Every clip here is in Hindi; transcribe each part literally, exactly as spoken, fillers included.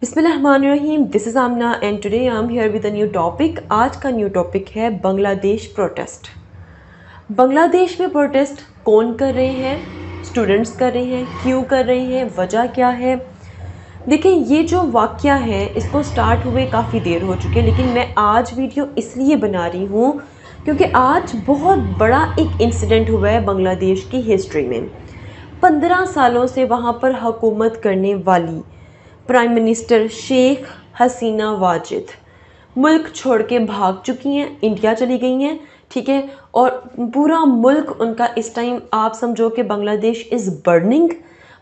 बिस्मिल्लाहिर्रहमानिर्रहीम, this is Amna and today I am here with a new topic. आज का न्यू टॉपिक है बांग्लादेश प्रोटेस्ट। बांग्लादेश में प्रोटेस्ट कौन कर रहे हैं, स्टूडेंट्स कर रहे हैं, क्यों कर रहे हैं, वजह क्या है। देखिए, ये जो वाक़या है इसको स्टार्ट हुए काफ़ी देर हो चुकी है, लेकिन मैं आज वीडियो इसलिए बना रही हूँ क्योंकि आज बहुत बड़ा एक इंसिडेंट हुआ है बांग्लादेश की हिस्ट्री में। पंद्रह सालों से वहाँ पर हुकूमत करने वाली प्राइम मिनिस्टर शेख हसीना वाजिद मुल्क छोड़ के भाग चुकी हैं, इंडिया चली गई हैं, ठीक है। और पूरा मुल्क उनका इस टाइम आप समझो कि बांग्लादेश इज़ बर्निंग,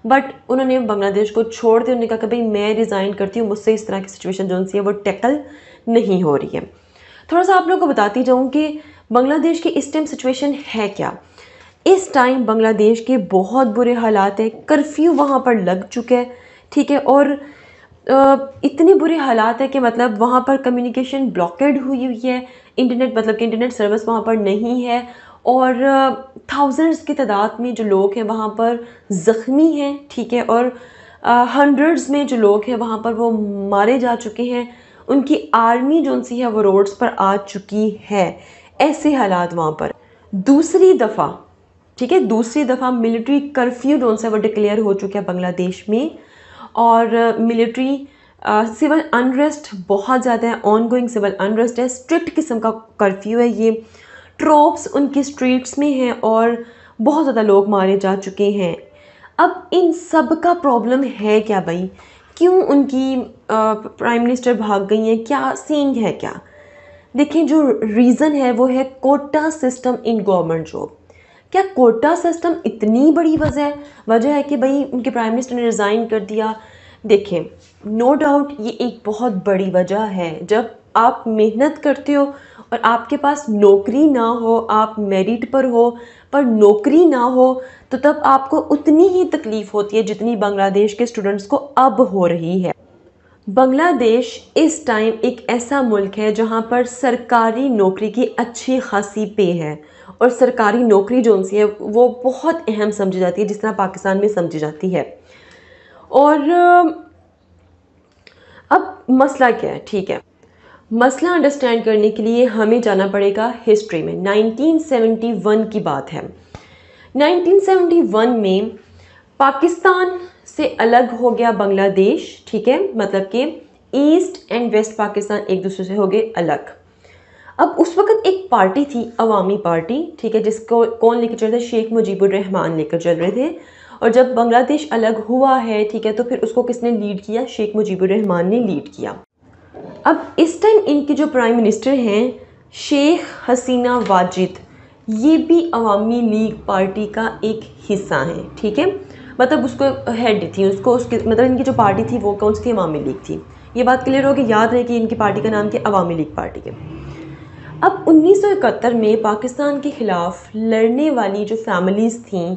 बट उन्होंने बांग्लादेश को छोड़ दिया। उन्होंने कहा कि भाई मैं रिज़ाइन करती हूँ, मुझसे इस तरह की सिचुएशन जो है वो टैकल नहीं हो रही है। थोड़ा सा आप लोगों को बताती जाऊँ कि बांग्लादेश की इस टाइम सिचुएशन है क्या। इस टाइम बांग्लादेश के बहुत बुरे हालात हैं, कर्फ्यू वहाँ पर लग चुका है, ठीक है। और इतने बुरे हालात है कि मतलब वहाँ पर कम्युनिकेशन ब्लॉकेड हुई हुई है, इंटरनेट मतलब कि इंटरनेट सर्विस वहाँ पर नहीं है, और थाउजेंड्स की तादाद में जो लोग हैं वहाँ पर ज़ख्मी हैं, ठीक है। और हंड्रेड्स में जो लोग हैं वहाँ पर वो मारे जा चुके हैं, उनकी आर्मी जो उनसी है वो रोड्स पर आ चुकी है। ऐसे हालात वहाँ पर दूसरी दफ़ा, ठीक है, दूसरी दफ़ा मिलिट्री कर्फ्यू जो उनसे वो डिक्लेयर हो चुका है बांग्लादेश में। और मिलिट्री सिविल अनरेस्ट बहुत ज़्यादा है, ऑनगोइंग सिविल अनरेस्ट है, स्ट्रिक्ट किस्म का कर्फ्यू है, ये ट्रोप्स उनकी स्ट्रीट्स में हैं और बहुत ज़्यादा लोग मारे जा चुके हैं। अब इन सब का प्रॉब्लम है क्या भाई, क्यों उनकी प्राइम मिनिस्टर भाग गई हैं, क्या सीन है क्या। देखिए, जो रीज़न है वो है quota system in government job. क्या कोटा सिस्टम इतनी बड़ी वजह वजह है कि भाई उनके प्राइम मिनिस्टर ने रिज़ाइन कर दिया। देखें, नो डाउट ये एक बहुत बड़ी वजह है। जब आप मेहनत करते हो और आपके पास नौकरी ना हो, आप मेरिट पर हो पर नौकरी ना हो, तो तब आपको उतनी ही तकलीफ़ होती है जितनी बांग्लादेश के स्टूडेंट्स को अब हो रही है। बांग्लादेश इस टाइम एक ऐसा मुल्क है जहाँ पर सरकारी नौकरी की अच्छी खासी पे है, और सरकारी नौकरी जो उनसे है वो बहुत अहम समझी जाती है, जिस तरह पाकिस्तान में समझी जाती है। और अब मसला क्या है, ठीक है, मसला अंडरस्टैंड करने के लिए हमें जाना पड़ेगा हिस्ट्री में। नाइनटीन सेवेंटी वन की बात है। नाइनटीन सेवेंटी वन में पाकिस्तान से अलग हो गया बांग्लादेश, ठीक है, मतलब कि ईस्ट एंड वेस्ट पाकिस्तान एक दूसरे से हो गए अलग। अब उस वक्त एक पार्टी थी, अवामी पार्टी, ठीक है, जिसको कौन लेकर चल रहे थे, शेख मुजीबुर रहमान लेकर चल रहे थे। और जब बांग्लादेश अलग हुआ है, ठीक है, तो फिर उसको किसने लीड किया, शेख मुजीबुर रहमान ने लीड किया। अब इस टाइम इनकी जो प्राइम मिनिस्टर हैं शेख हसीना वाजिद, ये भी अवामी लीग पार्टी का एक हिस्सा है, ठीक है, मतलब उसको हेड थी, उसको उसकी मतलब इनकी जो पार्टी थी वो कौन सी थी, अवामी लीग थी। ये बात क्लियर होगी, याद रहे कि इनकी पार्टी का नाम थी अवामी लीग पार्टी के। अब उन्नीस सौ इकहत्तर में पाकिस्तान के ख़िलाफ़ लड़ने वाली जो फैमिलीज़ थीं,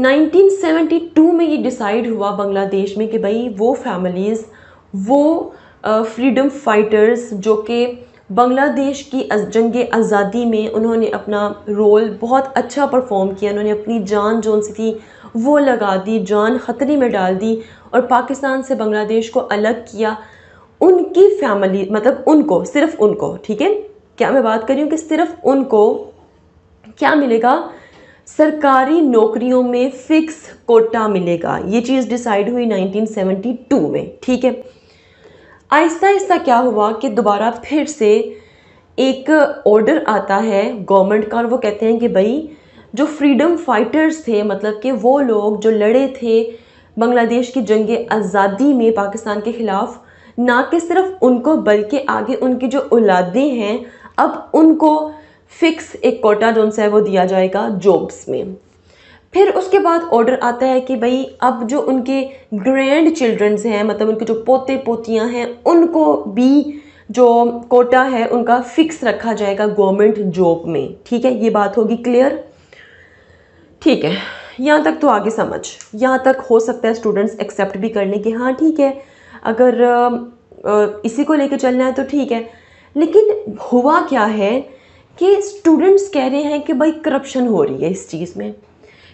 नाइनटीन सेवेंटी टू में ये डिसाइड हुआ बांग्लादेश में कि भाई वो फैमिलीज़, वो फ्रीडम फाइटर्स जो कि बांग्लादेश की जंग आज़ादी में उन्होंने अपना रोल बहुत अच्छा परफॉर्म किया, उन्होंने अपनी जान जो उनसे थी वो लगा दी, जान ख़तरे में डाल दी और पाकिस्तान से बांग्लादेश को अलग किया, उनकी फैमिली मतलब उनको, सिर्फ उनको, ठीक है, क्या मैं बात कर रही हूँ कि सिर्फ उनको क्या मिलेगा, सरकारी नौकरियों में फ़िक्स कोटा मिलेगा। ये चीज़ डिसाइड हुई नाइनटीन सेवेंटी टू में, ठीक है। आहिस्ता आहिस्ता क्या हुआ कि दोबारा फिर से एक ऑर्डर आता है गवर्नमेंट का, और वो कहते हैं कि भाई जो फ्रीडम फाइटर्स थे, मतलब कि वो लोग जो लड़े थे बांग्लादेश की जंग आज़ादी में पाकिस्तान के ख़िलाफ़, ना कि सिर्फ उनको बल्कि आगे उनकी जो औलादें हैं, अब उनको फ़िक्स एक कोटा जो उनसे वो दिया जाएगा जॉब्स में। फिर उसके बाद ऑर्डर आता है कि भाई अब जो उनके ग्रैंड चिल्ड्रंस हैं, मतलब उनके जो पोते पोतियां हैं, उनको भी जो कोटा है उनका फ़िक्स रखा जाएगा गवर्नमेंट जॉब में, ठीक है। ये बात होगी क्लियर, ठीक है, यहाँ तक तो आगे समझ, यहाँ तक हो सकता है स्टूडेंट्स एक्सेप्ट भी करने के, हाँ ठीक है, अगर इसी को लेकर चलना है तो ठीक है। लेकिन हुआ क्या है कि स्टूडेंट्स कह रहे हैं कि भाई करप्शन हो रही है इस चीज़ में,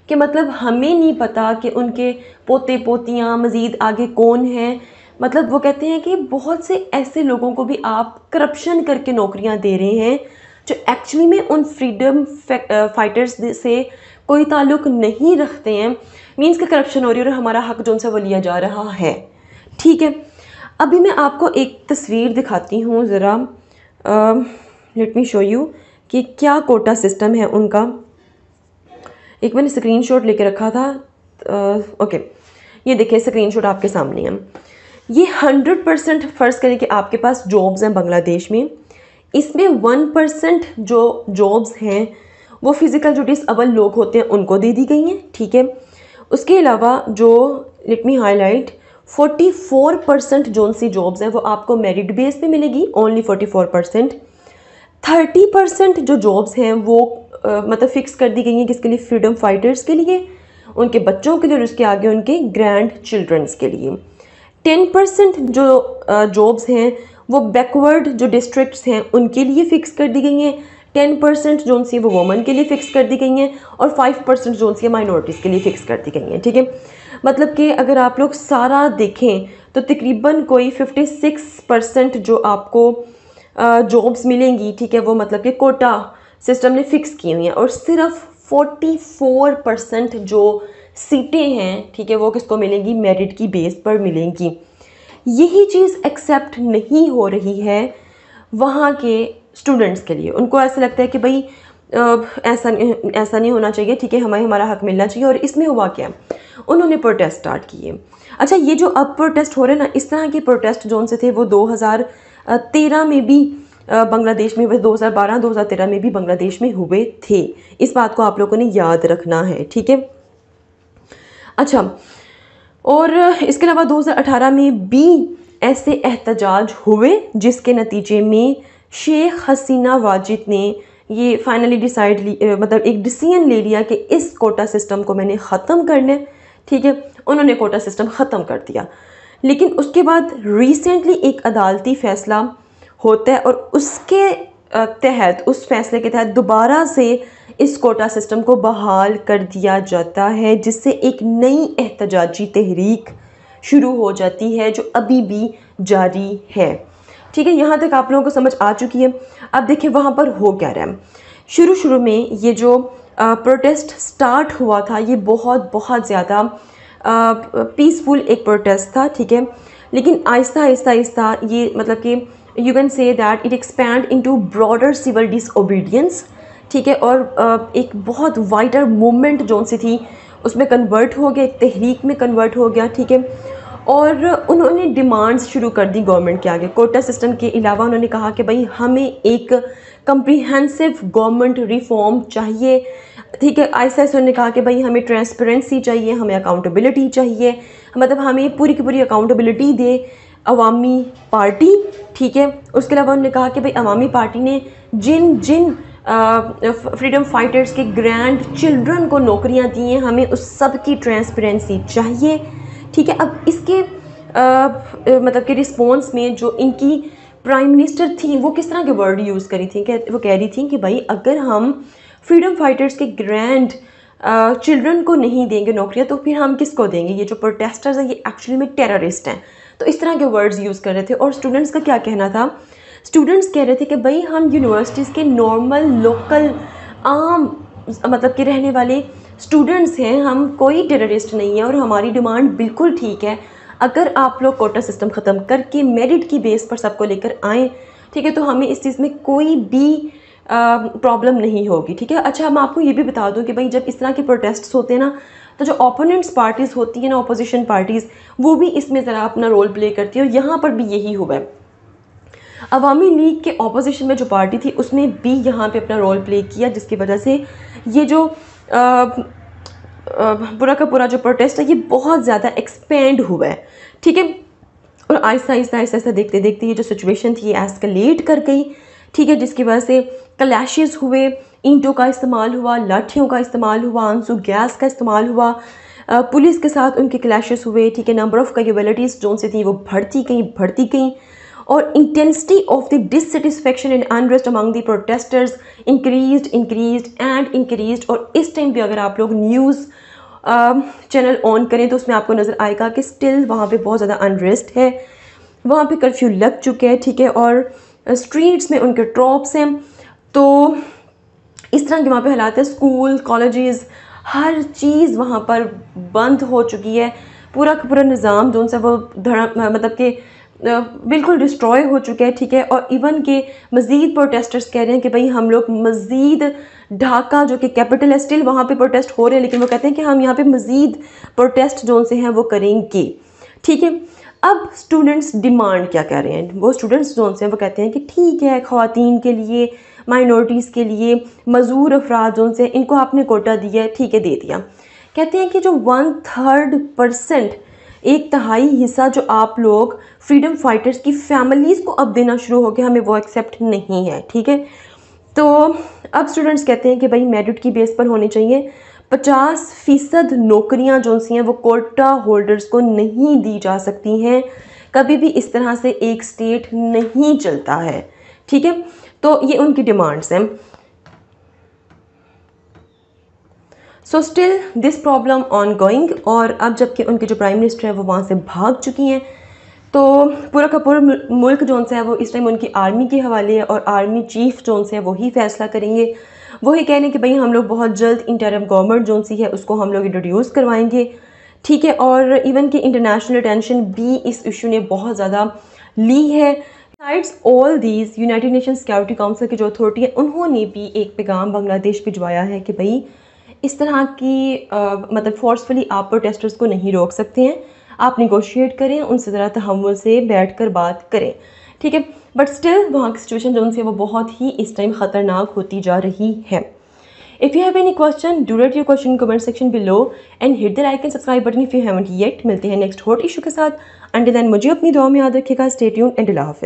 कि मतलब हमें नहीं पता कि उनके पोते पोतियाँ मज़ीद आगे कौन हैं। मतलब वो कहते हैं कि बहुत से ऐसे लोगों को भी आप करप्शन करके नौकरियां दे रहे हैं जो एक्चुअली में उन फ्रीडम फाइटर्स से कोई ताल्लुक़ नहीं रखते हैं। मींस कि करप्शन हो रही है और हमारा हक जो उनसे वो लिया जा रहा है। ठीक है, अभी मैं आपको एक तस्वीर दिखाती हूँ ज़रा, लेट मी शो यू कि क्या कोटा सिस्टम है उनका। एक मैंने स्क्रीनशॉट लेके रखा था। ओके, ये देखिए स्क्रीनशॉट आपके सामने है। ये हंड्रेड परसेंट फ़र्ज़ करें कि आपके पास जॉब्स हैं बांग्लादेश में, इसमें वन परसेंट जो जॉब्स हैं वो फ़िज़िकल जो डिसेबल लोग होते हैं उनको दे दी गई हैं। ठीक है, उसके अलावा जो let me highlight forty four percent जो सी जॉब्स हैं वो आपको मेरिट बेस पे मिलेगी, only forty four percent. Thirty percent जो जॉब्स हैं वो आ, मतलब फ़िक्स कर दी गई हैं किसके लिए, फ्रीडम फाइटर्स के लिए, उनके बच्चों के लिए और उसके आगे उनके ग्रैंड चिल्ड्रंस के लिए। टेन परसेंट जो जॉब्स हैं वो बैकवर्ड जो डिस्ट्रिक्ट्स हैं उनके लिए फ़िक्स कर दी गई हैं। टेन परसेंट जो सी वो वुमन के लिए फ़िक्स कर दी गई हैं और फाइव परसेंट जो सी माइनॉरिटीज़ के लिए फ़िक्स कर दी गई हैं। ठीक है, मतलब कि अगर आप लोग सारा देखें तो तकरीबन कोई फिफ्टी सिक्स परसेंट जो आपको जॉब्स मिलेंगी, ठीक है, वो मतलब कि कोटा सिस्टम ने फ़िक्स की हुई हैं। और सिर्फ चौवालीस परसेंट जो सीटें हैं, ठीक है, वो किसको मिलेंगी, मेरिट की बेस पर मिलेंगी। यही चीज़ एक्सेप्ट नहीं हो रही है वहाँ के स्टूडेंट्स के लिए। उनको ऐसा लगता है कि भाई ऐसा ऐसा नहीं होना चाहिए, ठीक है, हमें हमारा हक मिलना चाहिए। और इसमें हुआ क्या, उन्होंने प्रोटेस्ट स्टार्ट किए। अच्छा, ये जो अब प्रोटेस्ट हो रहे हैं ना, इस तरह के प्रोटेस्ट जो उनसे थे वो दो हज़ार तेरह में भी बांग्लादेश में, दो हज़ार बारह दो हज़ार तेरह में भी बांग्लादेश में हुए थे। इस बात को आप लोगों ने याद रखना है। ठीक है, अच्छा, और इसके अलावा दो हज़ार अठारह में भी ऐसे एहतजाज हुए जिसके नतीजे में शेख हसीना वाजिद ने ये फाइनली डिसाइड मतलब एक डिसीजन ले लिया कि इस कोटा सिस्टम को मैंने ख़त्म करना है। ठीक है, उन्होंने कोटा सिस्टम ख़त्म कर दिया। लेकिन उसके बाद रिसेंटली एक अदालती फ़ैसला होता है और उसके तहत, उस फैसले के तहत दोबारा से इस कोटा सिस्टम को बहाल कर दिया जाता है, जिससे एक नई एहतजाजी तहरीक शुरू हो जाती है जो अभी भी जारी है। ठीक है, यहाँ तक आप लोगों को समझ आ चुकी है। अब देखिए वहाँ पर हो क्या रहा है। शुरू शुरू में ये जो प्रोटेस्ट स्टार्ट हुआ था ये बहुत बहुत ज़्यादा पीसफुल uh, एक प्रोटेस्ट था। ठीक है, लेकिन आहिस्ता आहिस्ता आहिस्ता ये मतलब कि you can say that it expand into broader civil disobedience. ठीक है, और uh, एक बहुत वाइडर मूवमेंट जो सी थी उसमें कन्वर्ट हो गया, एक तहरीक में कन्वर्ट हो गया। ठीक है, और उन्होंने डिमांड्स शुरू कर दी गवर्नमेंट के आगे। कोटा सिस्टम के अलावा उन्होंने कहा कि भाई हमें एक कंप्रीहेंसिव गवर्नमेंट रिफॉर्म चाहिए। ठीक है, ऐसा ऐसा उन्होंने कहा कि भाई हमें ट्रांसपेरेंसी चाहिए, हमें अकाउंटेबिलिटी चाहिए, मतलब हमें पूरी की पूरी अकाउंटेबिलिटी दे अवामी पार्टी। ठीक है, उसके अलावा उन्होंने कहा कि भाई अवामी पार्टी ने जिन जिन फ्रीडम फाइटर्स के ग्रैंड चिल्ड्रन को नौकरियां दी हैं हमें उस सब की ट्रांसपेरेंसी चाहिए। ठीक है, अब इसके आ, मतलब कि रिस्पॉन्स में जो इनकी प्राइम मिनिस्टर थी वो किस तरह के वर्ड यूज़ करी थी, वो कह रही थी कि भाई अगर हम फ्रीडम फाइटर्स के ग्रैंड चिल्ड्रन को नहीं देंगे नौकरियां तो फिर हम किसको देंगे, ये जो प्रोटेस्टर्स हैं ये एक्चुअली में टेररिस्ट हैं। तो इस तरह के वर्ड्स यूज़ कर रहे थे। और स्टूडेंट्स का क्या कहना था, स्टूडेंट्स कह रहे थे कि भाई हम यूनिवर्सिटीज़ के नॉर्मल लोकल आम मतलब कि रहने वाले स्टूडेंट्स हैं, हम कोई टेररिस्ट नहीं है और हमारी डिमांड बिल्कुल ठीक है। अगर आप लोग कोटा सिस्टम ख़त्म करके मेरिट की बेस पर सबको लेकर आएँ, ठीक है, तो हमें इस चीज़ में कोई भी प्रॉब्लम uh, नहीं होगी। ठीक है, अच्छा मैं आपको ये भी बता दूं कि भाई जब इस तरह के प्रोटेस्ट्स होते हैं ना तो जो ओपोनेंट्स पार्टीज़ होती हैं ना, अपोजिशन पार्टीज़, वो भी इसमें ज़रा अपना रोल प्ले करती है। और यहाँ पर भी यही हुआ है, अवामी लीग के अपोजिशन में जो पार्टी थी उसने भी यहाँ पे अपना रोल प्ले किया, जिसकी वजह से ये जो पूरा का पूरा जो प्रोटेस्ट है ये बहुत ज़्यादा एक्सपेंड हुआ है। ठीक है, और आहिस्ता आहिस्ता आहिस्ता आहिस्ता देखते देखते ये जो सिचुएशन थी ये एस्केलेट कर गई। ठीक है, जिसकी वजह से क्लैशेस हुए, ईंटों का इस्तेमाल हुआ, लाठियों का इस्तेमाल हुआ, आंसू गैस का इस्तेमाल हुआ, पुलिस के साथ उनके क्लैशेस हुए। ठीक है, नंबर ऑफ़ कैजुअलिटीज़ जो उनसे थी वो बढ़ती गई बढ़ती गई or intensity of the dissatisfaction and unrest among the protesters increased increased and increased। और इस टाइम भी अगर आप लोग न्यूज़ चैनल ऑन करें तो उसमें आपको नज़र आएगा कि स्टिल वहाँ पे बहुत ज़्यादा अनरेस्ट है, वहाँ पे कर्फ्यू लग चुके हैं, ठीक है, और स्ट्रीट्स में उनके ट्रॉप्स हैं। तो इस तरह के वहाँ पे हालात है, स्कूल, कॉलेजेस, हर चीज़ वहाँ पर बंद हो चुकी है, पूरा का पूरा निज़ाम जो उनसे वो धड़म मतलब कि बिल्कुल डिस्ट्रॉय हो चुका है, ठीक है। और इवन के मज़ीद प्रोटेस्टर्स कह रहे हैं कि भाई हम लोग मज़ीद, ढाका जो कि कैपिटल है स्टिल वहाँ पे प्रोटेस्ट हो रहे हैं, लेकिन वो कहते हैं कि हम यहाँ पे मज़ीद प्रोटेस्ट जो उनसे हैं वो करेंगे, ठीक है। अब स्टूडेंट्स डिमांड क्या कह रहे हैं, वो स्टूडेंट्स जो उनसे हैं वो कहते हैं कि ठीक है, ख़वातीन के लिए, माइनॉरिटीज़ के लिए, मज़दूर अफराद जो उनसे, इनको आपने कोटा दिया है, ठीक है, दे दिया। कहते हैं कि जो वन थर्ड परसेंट, एक तिहाई हिस्सा जो आप लोग फ्रीडम फाइटर्स की फैमिलीज़ को अब देना शुरू हो गया, हमें वो एक्सेप्ट नहीं है, ठीक है। तो अब स्टूडेंट्स कहते हैं कि भाई मेरिट की बेस पर होनी चाहिए, पचास फ़ीसद नौकरियाँ जो सी हैं वो कोटा होल्डर्स को नहीं दी जा सकती हैं, कभी भी इस तरह से एक स्टेट नहीं चलता है, ठीक है। तो ये उनकी डिमांड्स हैं। So still this problem ongoing. और अब जबकि उनके जो प्राइम मिनिस्टर है वो वहाँ से भाग चुकी हैं, तो पूरा का पूरा मुल्क जो उनसे है वो इस टाइम उनकी आर्मी के हवाले है, और आर्मी चीफ जो उनसे है वही फैसला करेंगे, वही कह रहे हैं कि भाई हम लोग बहुत जल्द इंटरिम गवर्नमेंट जो उनसी है उसको हम लोग इंट्रोड्यूस करवाएंगे, ठीक है। और इवन कि इंटरनेशनल अटेंशन भी इस इशू ने बहुत ज़्यादा ली है। Besides all these, United nation security council की जो अथॉरिटी है उन्होंने भी एक पैगाम बांग्लादेश भिजवाया है कि भाई इस तरह की आ, मतलब फोर्सफुली आप प्रोटेस्टर्स को नहीं रोक सकते हैं, आप निगोशिएट करें, उनसे ज़रा तहम्मुल से बैठ कर बात करें, ठीक है। बट स्टिल वहाँ की सिचुएशन जो उनसे वो बहुत ही इस टाइम ख़तरनाक होती जा रही है। If you have any question do write your question in comment section below and hit the like and subscribe button if you haven't yet. मिलते हैं नेक्स्ट हॉट इशू के साथ, अंटिल देन मुझे अपनी दुआ में याद रखिएगा। स्टे ट्यून्ड एंड अल्लाह हाफ़िज़।